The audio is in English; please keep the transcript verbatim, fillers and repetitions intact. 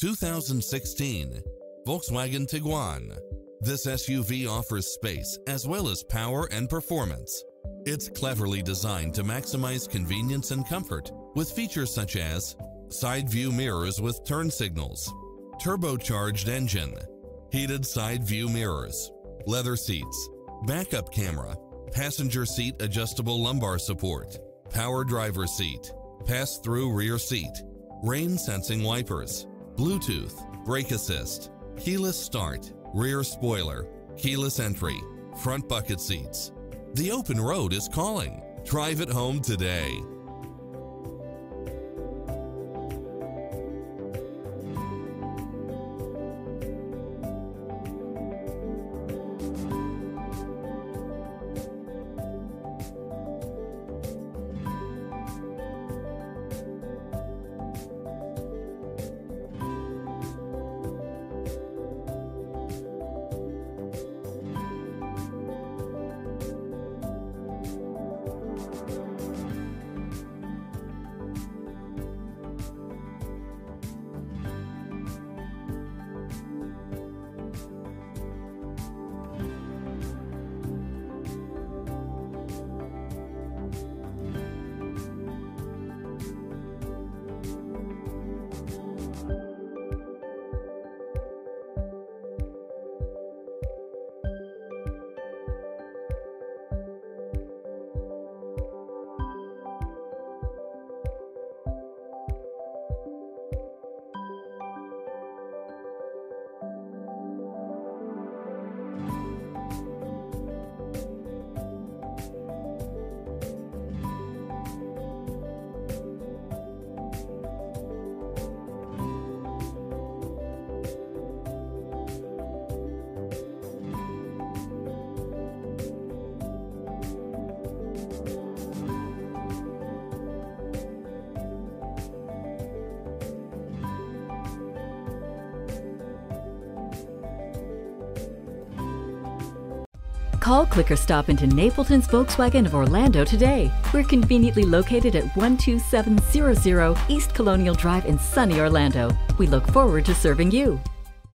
two thousand sixteen Volkswagen Tiguan. This S U V offers space as well as power and performance. It's cleverly designed to maximize convenience and comfort with features such as side view mirrors with turn signals, turbocharged engine, heated side view mirrors, leather seats, backup camera, passenger seat adjustable lumbar support, power driver seat, pass-through rear seat, rain-sensing wipers, Bluetooth, brake assist, keyless start, rear spoiler, keyless entry, front bucket seats. The open road is calling. Drive it home today. Call, click, or stop into Napleton's Volkswagen of Orlando today. We're conveniently located at one two seven zero zero East Colonial Drive in sunny Orlando. We look forward to serving you.